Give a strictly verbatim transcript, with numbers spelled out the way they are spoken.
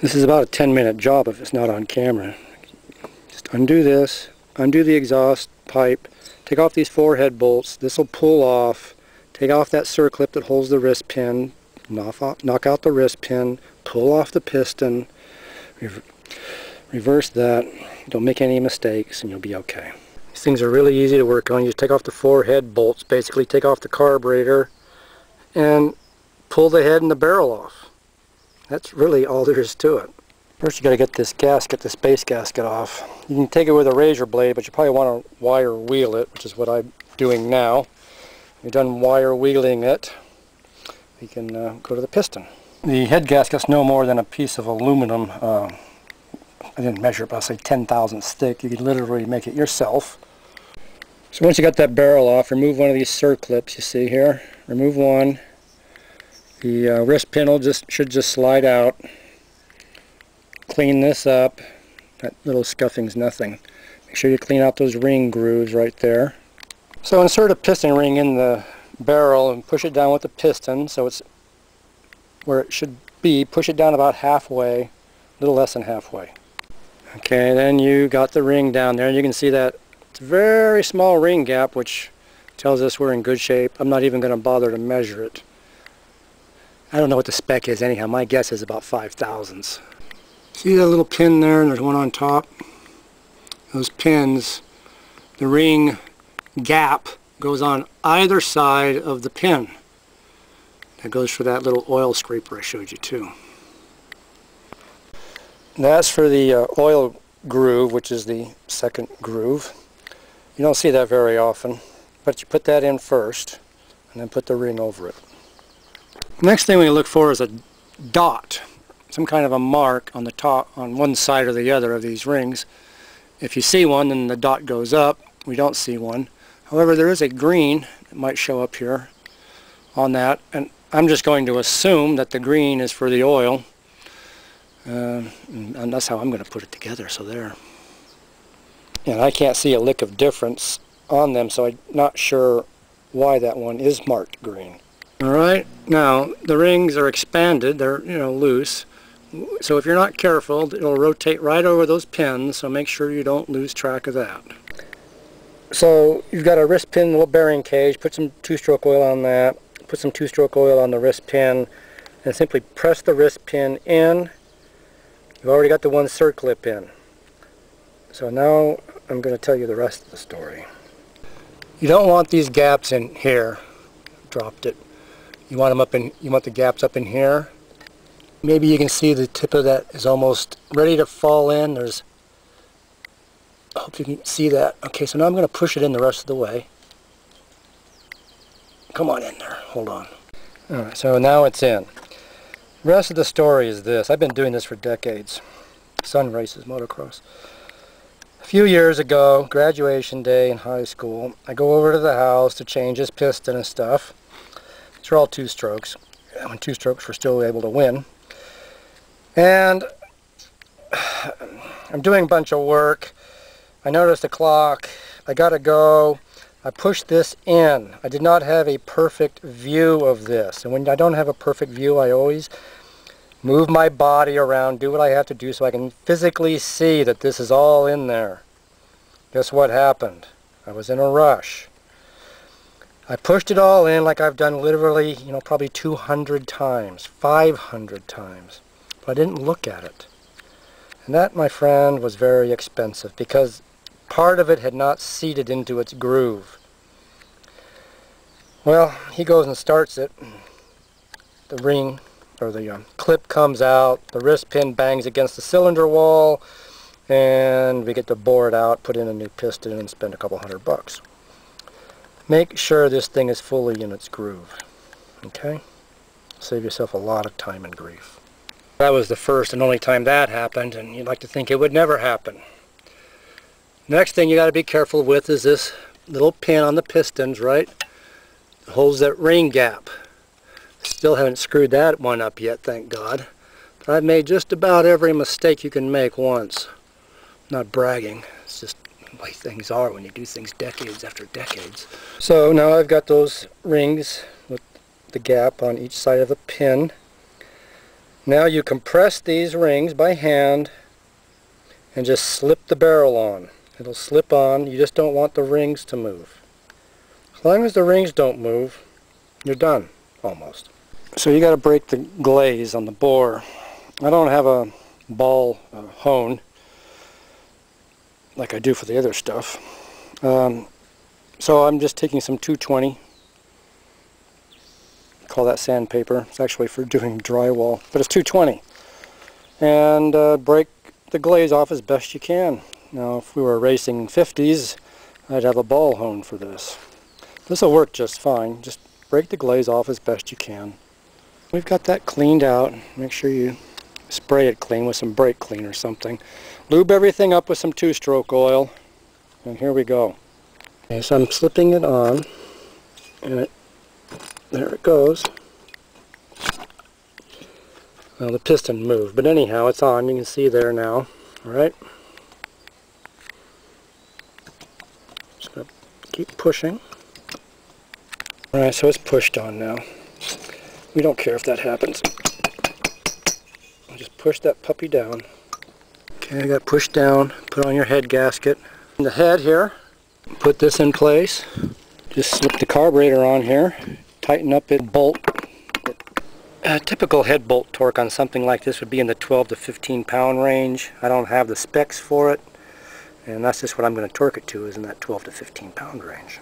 This is about a ten minute job if it's not on camera. Just undo this, undo the exhaust pipe, take off these four head bolts, this will pull off, take off that circlip that holds the wrist pin, knock out, knock out the wrist pin, pull off the piston, rev reverse that, don't make any mistakes, and you'll be okay. These things are really easy to work on. You just take off the four head bolts, basically take off the carburetor, and pull the head and the barrel off. That's really all there is to it. First you got to get this gasket, the space gasket off. You can take it with a razor blade, but you probably want to wire wheel it, which is what I'm doing now. You're done wire wheeling it, you can uh, go to the piston. The head gasket's no more than a piece of aluminum. Uh, I didn't measure it, but I'll say ten thousandths thick. You can literally make it yourself. So once you got that barrel off, remove one of these circlips you see here. Remove one. The uh, wrist pin will just, should just slide out. Clean this up. That little scuffing's nothing. Make sure you clean out those ring grooves right there. So insert a piston ring in the barrel and push it down with the piston so it's where it should be. Push it down about halfway, a little less than halfway. Okay, then you got the ring down there. You can see that it's a very small ring gap, which tells us we're in good shape. I'm not even going to bother to measure it. I don't know what the spec is anyhow. My guess is about five thousandths. See that little pin there, and there's one on top? Those pins, the ring gap goes on either side of the pin. That goes for that little oil scraper I showed you too. And that's for the uh, oil groove, which is the second groove. You don't see that very often, but you put that in first and then put the ring over it. Next thing we look for is a dot, some kind of a mark on the top, on one side or the other of these rings. If you see one, then the dot goes up. We don't see one. However, there is a green that might show up here on that, and I'm just going to assume that the green is for the oil, uh, and that's how I'm going to put it together. So there. And I can't see a lick of difference on them, so I'm not sure why that one is marked green. All right, now the rings are expanded, they're, you know, loose, so if you're not careful, it'll rotate right over those pins, so make sure you don't lose track of that. So you've got a wrist pin, little bearing cage, put some two-stroke oil on that, put some two-stroke oil on the wrist pin, and simply press the wrist pin in. You've already got the one circlip in. So now I'm going to tell you the rest of the story. You don't want these gaps in here. Dropped it. You want them up in, you want the gaps up in here. Maybe you can see the tip of that is almost ready to fall in. There's, I hope you can see that. Okay, so now I'm going to push it in the rest of the way. Come on in there, hold on. All right, so now it's in. The rest of the story is this. I've been doing this for decades. Sun races, motocross. A few years ago, graduation day in high school, I go over to the house to change his piston and stuff. These are all two strokes. When two strokes were still able to win. And I'm doing a bunch of work. I noticed the clock. I gotta go. I pushed this in. I did not have a perfect view of this. And when I don't have a perfect view, I always move my body around, do what I have to do so I can physically see that this is all in there. Guess what happened? I was in a rush. I pushed it all in like I've done literally, you know, probably two hundred times, five hundred times, but I didn't look at it. And that, my friend, was very expensive because part of it had not seated into its groove. Well, he goes and starts it. The ring, or the um, clip comes out, the wrist pin bangs against the cylinder wall, and we get to bore it out, put in a new piston, and spend a couple hundred bucks. Make sure this thing is fully in its groove, okay? Save yourself a lot of time and grief. That was the first and only time that happened, and you'd like to think it would never happen. Next thing you got to be careful with is this little pin on the pistons, right? It holds that ring gap. Still haven't screwed that one up yet, thank God. But I've made just about every mistake you can make once. Not bragging, it's just the way things are when you do things decades after decades. So now I've got those rings with the gap on each side of the pin. Now you compress these rings by hand and just slip the barrel on. It'll slip on. You just don't want the rings to move. As long as the rings don't move, you're done, almost. So you got to break the glaze on the bore. I don't have a ball a hone like I do for the other stuff. Um, so I'm just taking some two twenty. Call that sandpaper. It's actually for doing drywall, but it's two twenty. And uh, break the glaze off as best you can. Now if we were racing fifties, I'd have a ball hone for this. This will work just fine. Just break the glaze off as best you can. We've got that cleaned out. Make sure you spray it clean with some brake clean or something. Lube everything up with some two-stroke oil. And here we go. Okay, so I'm slipping it on. And it, there it goes. Well, the piston moved, but anyhow, it's on. You can see there now. All right. Just gonna keep pushing. All right, so it's pushed on now. We don't care if that happens. I'll just push that puppy down. Okay, I got pushed down. Put on your head gasket. In the head here, put this in place. Just slip the carburetor on here. Tighten up it bolt. A typical head bolt torque on something like this would be in the twelve to fifteen pound range. I don't have the specs for it, and that's just what I'm going to torque it to, is in that twelve to fifteen pound range.